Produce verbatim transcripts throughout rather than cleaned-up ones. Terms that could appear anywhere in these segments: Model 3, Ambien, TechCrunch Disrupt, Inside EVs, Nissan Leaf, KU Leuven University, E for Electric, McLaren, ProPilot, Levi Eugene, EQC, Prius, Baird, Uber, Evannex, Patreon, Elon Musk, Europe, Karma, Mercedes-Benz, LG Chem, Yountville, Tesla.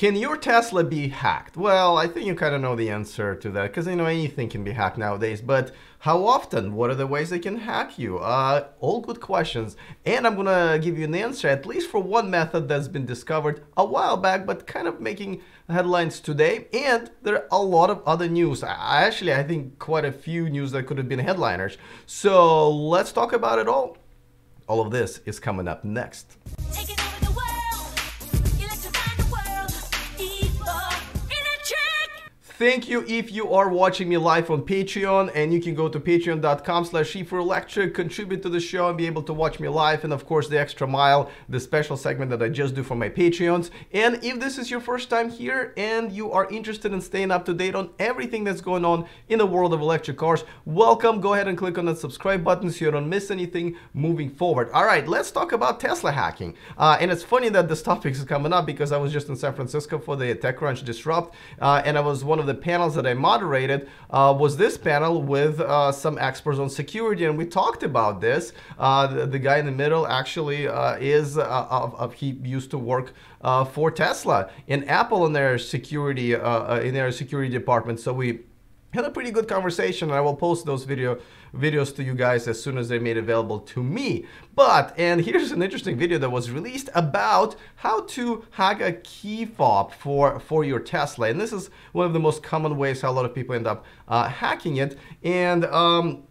Can your Tesla be hacked? Well, I think you kind of know the answer to that, because you know anything can be hacked nowadays, but how often? What are the ways they can hack you? Uh, all good questions. And I'm gonna give you an answer, at least for one method that's been discovered a while back, but kind of making headlines today. And there are a lot of other news. I actually, I think quite a few news that could have been headliners. So let's talk about it all. All of this is coming up next. Take it over the Thank you if you are watching me live on Patreon, and you can go to patreon.com slash E for Electric, contribute to the show and be able to watch me live, and of course the extra mile, the special segment that I just do for my Patreons. And if this is your first time here and you are interested in staying up to date on everything that's going on in the world of electric cars, welcome. Go ahead and click on that subscribe button so you don't miss anything moving forward. All right, let's talk about Tesla hacking. Uh, and it's funny that this topic is coming up because I was just in San Francisco for the TechCrunch Disrupt, uh, and I was one of the the panels that I moderated uh, was this panel with uh, some experts on security, and we talked about this. Uh, the, the guy in the middle actually uh, is uh, uh, he used to work uh, for Tesla and Apple in their security uh, in their security department. So we had a pretty good conversation, and I will post those video videos to you guys as soon as they're made available to me. But, and here's an interesting video that was released about how to hack a key fob for, for your Tesla. And this is one of the most common ways how a lot of people end up uh, hacking it. And um,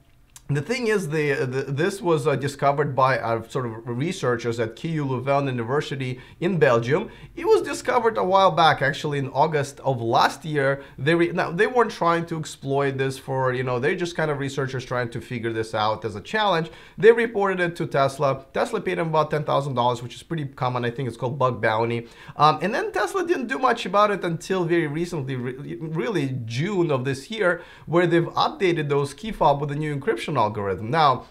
the thing is, the, the this was uh, discovered by uh, sort of researchers at K U Leuven University in Belgium. It was discovered a while back, actually in August of last year. They re now they weren't trying to exploit this for, you know, they're just kind of researchers trying to figure this out as a challenge. They reported it to Tesla. Tesla paid them about ten thousand dollars, which is pretty common. I think it's called bug bounty. Um, and then Tesla didn't do much about it until very recently, re really June of this year, where they've updated those key fob with a new encryption algorithm. Now,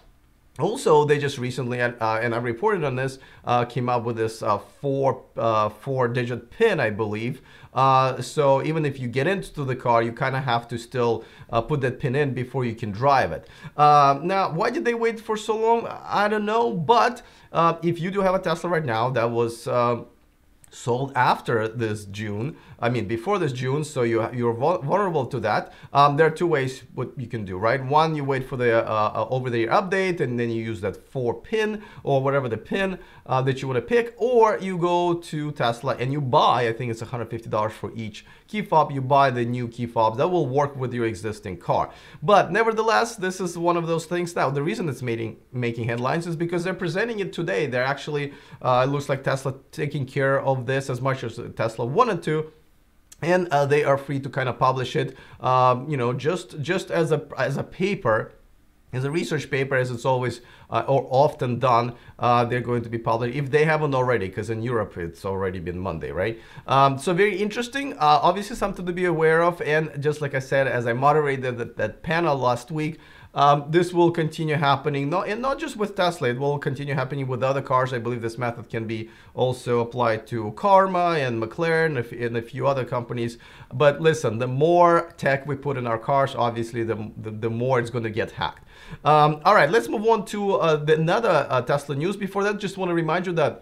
also, they just recently, uh, and I reported on this, uh, came up with this uh, four uh, four-digit PIN, I believe. Uh, so even if you get into the car, you kind of have to still uh, put that PIN in before you can drive it. Uh, now, why did they wait for so long? I don't know. But uh, if you do have a Tesla right now, that was Uh, sold after this June, I mean before this June, so you, you're vulnerable to that. Um, there are two ways what you can do, right? One, you wait for the uh, over-the-air update, and then you use that four pin or whatever the pin uh, that you want to pick, or you go to Tesla and you buy, I think it's one hundred fifty dollars for each key fob, you buy the new key fob that will work with your existing car. But nevertheless, this is one of those things. Now, the reason it's making, making headlines is because they're presenting it today. They're actually, uh, it looks like Tesla taking care of this as much as Tesla wanted to, and uh, they are free to kind of publish it, um, you know, just just as a as a paper, as a research paper, as it's always uh, or often done. Uh, they're going to be published if they haven't already, because in Europe it's already been Monday, right? Um, so very interesting, uh, obviously something to be aware of. And just like I said, as I moderated that, that panel last week, Um, this will continue happening, no, and not just with Tesla, it will continue happening with other cars. I believe this method can be also applied to Karma and McLaren and a few other companies. But listen, the more tech we put in our cars, obviously, the, the, the more it's going to get hacked. Um, all right, let's move on to uh, the, another uh, Tesla news. Before that, just want to remind you that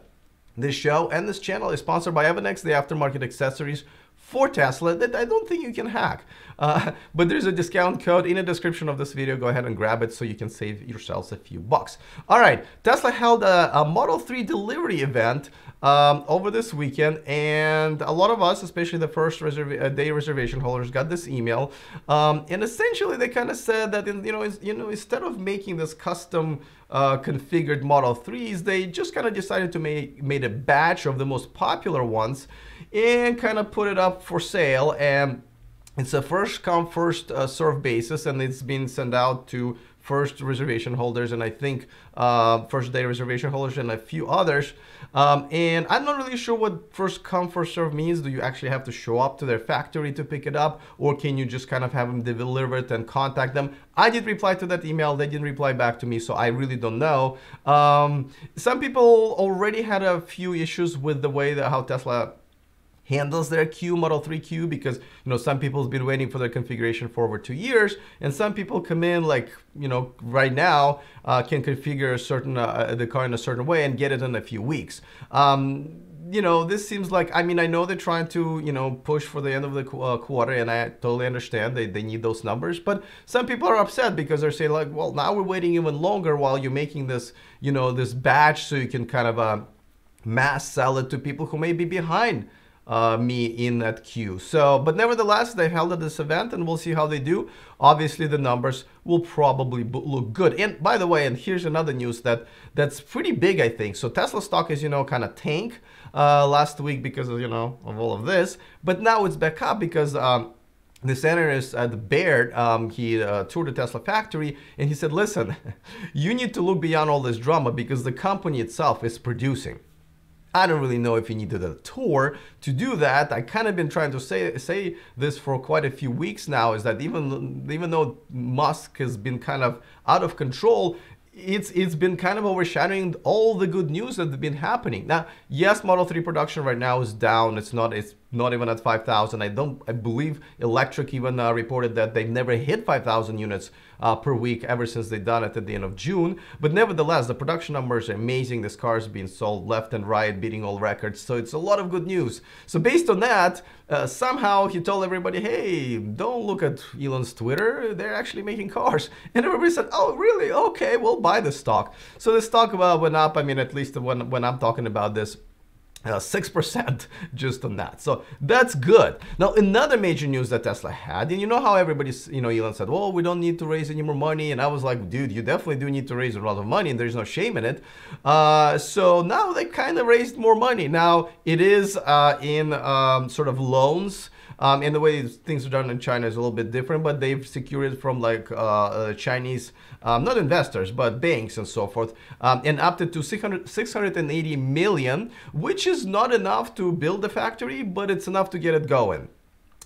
this show and this channel is sponsored by Evannex, the aftermarket accessories for Tesla that I don't think you can hack. Uh, but there's a discount code in the description of this video. Go ahead and grab it so you can save yourselves a few bucks. All right, Tesla held a, a Model three delivery event um, over this weekend, and a lot of us, especially the first reserva day reservation holders, got this email. Um, and essentially, they kind of said that in, you know, you know, instead of making this custom uh, configured Model threes, they just kind of decided to make made a batch of the most popular ones and kind of put it up for sale. And it's a first come first uh, serve basis, and it's been sent out to first reservation holders, and I think uh, first day reservation holders and a few others. Um, and I'm not really sure what first come first serve means. Do you actually have to show up to their factory to pick it up, or can you just kind of have them deliver it and contact them? I did reply to that email. They didn't reply back to me, so I really don't know. Um, some people already had a few issues with the way that how Tesla handles their Q, Model three Q, because, you know, some people's been waiting for their configuration for over two years, and some people come in like, you know, right now uh, can configure a certain, uh, the car in a certain way and get it in a few weeks. Um, you know, this seems like, I mean, I know they're trying to, you know, push for the end of the uh, quarter, and I totally understand they, they need those numbers, but some people are upset because they're saying like, well, now we're waiting even longer while you're making this, you know, this batch so you can kind of uh, mass sell it to people who may be behind Uh, me in that queue. So, but nevertheless, they held at this event and we'll see how they do. Obviously, the numbers will probably look good. And by the way, and here's another news that that's pretty big, I think. So Tesla stock is, you know, kind of tanked uh, last week because of, you know, of all of this, but now it's back up because um, the senator is at Baird. Um, he uh, toured the Tesla factory and he said, listen, you need to look beyond all this drama because the company itself is producing. I don't really know if you needed a tour to do that. I kind of been trying to say say this for quite a few weeks now, is that even even though Musk has been kind of out of control, it's it's been kind of overshadowing all the good news that's been happening. Now, yes, Model three production right now is down. It's not it's not even at five thousand. I don't I believe Electric even uh, reported that they've never hit five thousand units uh, per week ever since they done it at the end of June. But nevertheless, the production numbers are amazing. This car is being sold left and right, beating all records. So it's a lot of good news. So based on that, uh, somehow he told everybody, hey, don't look at Elon's Twitter. They're actually making cars. And everybody said, oh, really? Okay, well, buy the stock. So the stock uh, went up. I mean, at least when, when I'm talking about this, six percent uh, just on that. So that's good. Now, another major news that Tesla had, and you know how everybody's, you know, Elon said, well, we don't need to raise any more money. And I was like, dude, you definitely do need to raise a lot of money. And there's no shame in it. Uh, so now they kind of raised more money. Now it is uh, in um, sort of loans. Um, and the way things are done in China is a little bit different, but they've secured from like uh, uh, Chinese, um, not investors, but banks and so forth, um, and up to six hundred, six hundred eighty million, which is not enough to build the factory, but it's enough to get it going.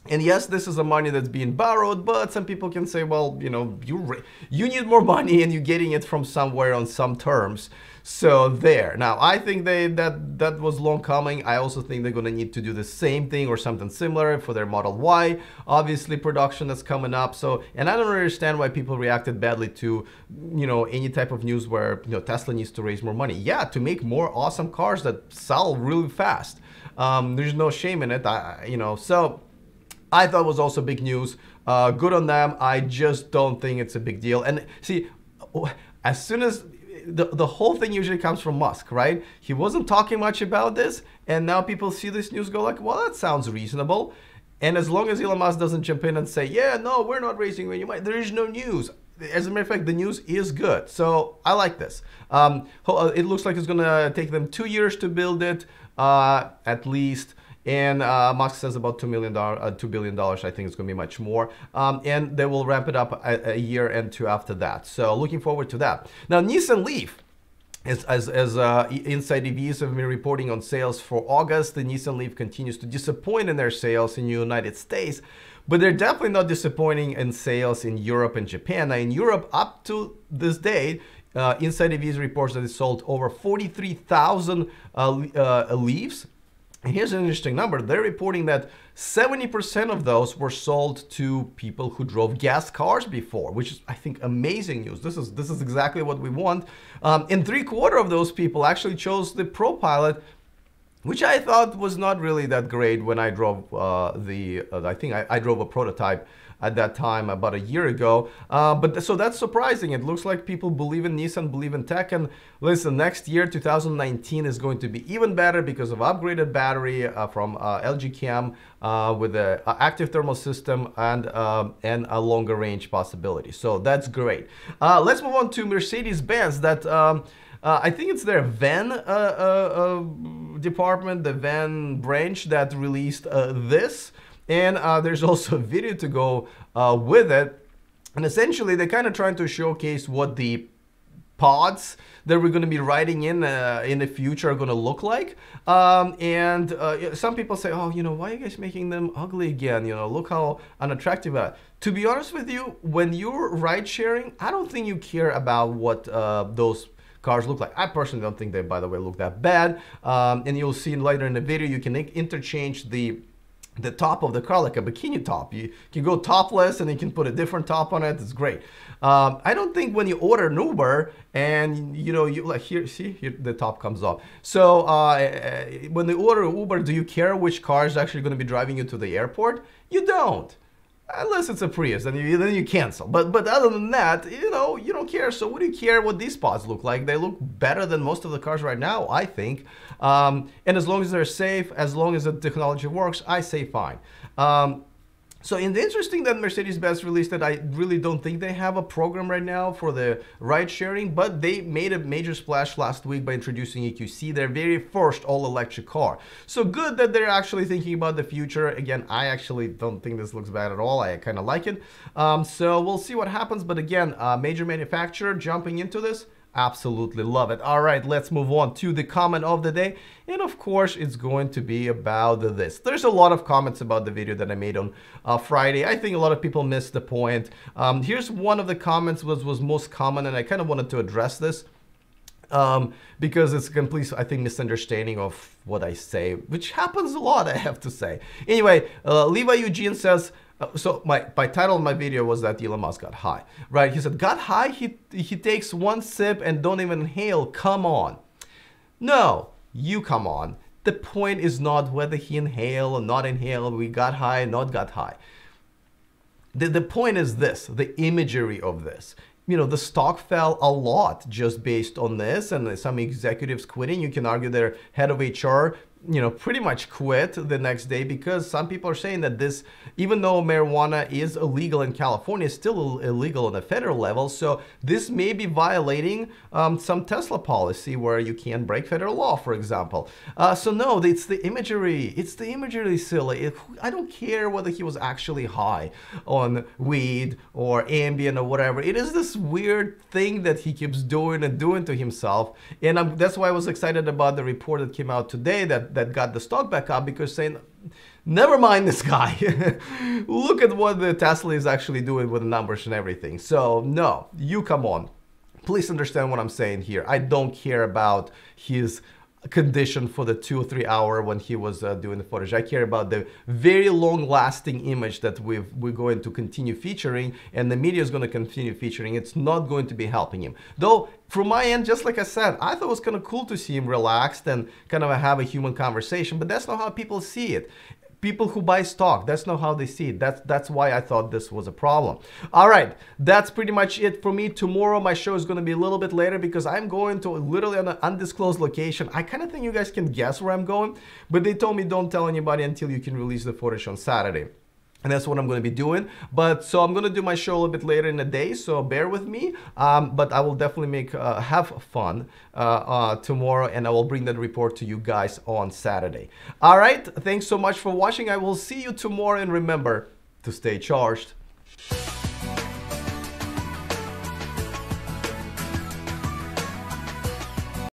And yes, this is a money that's being borrowed, but some people can say, well, you know, you, you need more money and you're getting it from somewhere on some terms. So there. Now, I think they that that was long coming. I also think they're going to need to do the same thing or something similar for their Model Y. Obviously, production that's coming up. So, and I don't understand why people reacted badly to, you know, any type of news where, you know, Tesla needs to raise more money. Yeah, to make more awesome cars that sell really fast. Um, there's no shame in it, I, you know, so... I thought it was also big news. Uh, good on them. I just don't think it's a big deal. And see, as soon as the, the whole thing usually comes from Musk, right? He wasn't talking much about this. And now people see this news, go like, well, that sounds reasonable. And as long as Elon Musk doesn't jump in and say, yeah, no, we're not raising money, there is no news. As a matter of fact, the news is good. So I like this. Um, it looks like it's going to take them two years to build it, uh, at least. And uh, Musk says about two million dollars, uh, two billion dollars, I think it's going to be much more. Um, and they will ramp it up a, a year and two after that. So looking forward to that. Now, Nissan Leaf, as, as, as uh, Inside E Vs have been reporting on sales for August, the Nissan Leaf continues to disappoint in their sales in the United States. But they're definitely not disappointing in sales in Europe and Japan. Now, in Europe, up to this date, uh, Inside E Vs reports that it sold over forty-three thousand uh, uh, Leafs. And here's an interesting number. They're reporting that seventy percent of those were sold to people who drove gas cars before, which is, I think, amazing news. This is this is exactly what we want. Um, and three quarter of those people actually chose the ProPilot, which I thought was not really that great when I drove uh, the, uh, I think I, I drove a prototype at that time about a year ago. Uh, but so that's surprising. It looks like people believe in Nissan, believe in tech. And listen, next year, two thousand nineteen is going to be even better because of upgraded battery uh, from uh, L G Chem uh, with an active thermal system and, uh, and a longer range possibility. So that's great. Uh, let's move on to Mercedes-Benz. That um, uh, I think it's their van uh, uh, uh, department, the van branch that released uh, this. And uh, there's also a video to go uh, with it. And essentially, they're kind of trying to showcase what the pods that we're going to be riding in uh, in the future are going to look like. Um, and uh, some people say, oh, you know, why are you guys making them ugly again? You know, look how unattractive they are. To be honest with you, when you're ride sharing, I don't think you care about what uh, those cars look like. I personally don't think they, by the way, look that bad. Um, and you'll see later in the video, you can interchange the the top of the car like a bikini top. You can go topless and you can put a different top on it. It's great. Um, I don't think when you order an Uber and you know, you like here, see here, the top comes off. So uh, when you order Uber, do you care which car is actually going to be driving you to the airport? You don't. Unless it's a Prius, then you, then you cancel. But but other than that, you know, you don't care. So what do you care what these pods look like? They look better than most of the cars right now, I think. Um, and as long as they're safe, as long as the technology works, I say fine. Um, So it's interesting that Mercedes-Benz released that. I really don't think they have a program right now for the ride sharing, but they made a major splash last week by introducing E Q C, their very first all-electric car. So good that they're actually thinking about the future. Again, I actually don't think this looks bad at all. I kind of like it. Um, so we'll see what happens. But again, a major manufacturer jumping into this. Absolutely love it. All right, let's move on to the comment of the day. And of course, it's going to be about this. There's a lot of comments about the video that I made on uh, Friday. I think a lot of people missed the point. Um, here's one of the comments was, was most common, and I kind of wanted to address this. Um, because it's a complete, I think, misunderstanding of what I say, which happens a lot, I have to say. Anyway, uh, Levi Eugene says, Uh, so my, my title of my video was that Elon Musk got high, right? He said, got high, he, he takes one sip and don't even inhale, come on. No, you come on. The point is not whether he inhaled or not inhaled, we got high, not got high. The, the point is this, the imagery of this. You know, the stock fell a lot just based on this and some executives quitting. You can argue their head of H R, you know, pretty much quit the next day because some people are saying that this, even though marijuana is illegal in California, it's still illegal on a federal level. So this may be violating um, some Tesla policy where you can't break federal law, for example. Uh, so no, it's the imagery. It's the imagery, silly. It, I don't care whether he was actually high on weed or Ambien or whatever. It is this weird thing that he keeps doing and doing to himself. And I'm, that's why I was excited about the report that came out today that that got the stock back up, because saying, never mind this guy. Look at what the Tesla is actually doing with the numbers and everything. So no, you come on. Please understand what I'm saying here. I don't care about his condition for the two or three hour when he was uh, doing the footage. I care about the very long lasting image that we've, we're going to continue featuring, and the media is going to continue featuring. It's not going to be helping him. Though, from my end, just like I said, I thought it was kind of cool to see him relaxed and kind of have a human conversation, but that's not how people see it. People who buy stock, that's not how they see it. That's, that's why I thought this was a problem. All right, that's pretty much it for me. Tomorrow, my show is going to be a little bit later because I'm going to literally an undisclosed location. I kind of think you guys can guess where I'm going, but they told me don't tell anybody until you can release the footage on Saturday. And that's what I'm going to be doing. But so I'm going to do my show a little bit later in the day, so bear with me. Um, but I will definitely make uh, have fun uh, uh, tomorrow, and I will bring that report to you guys on Saturday. All right, thanks so much for watching. I will see you tomorrow, and remember to stay charged.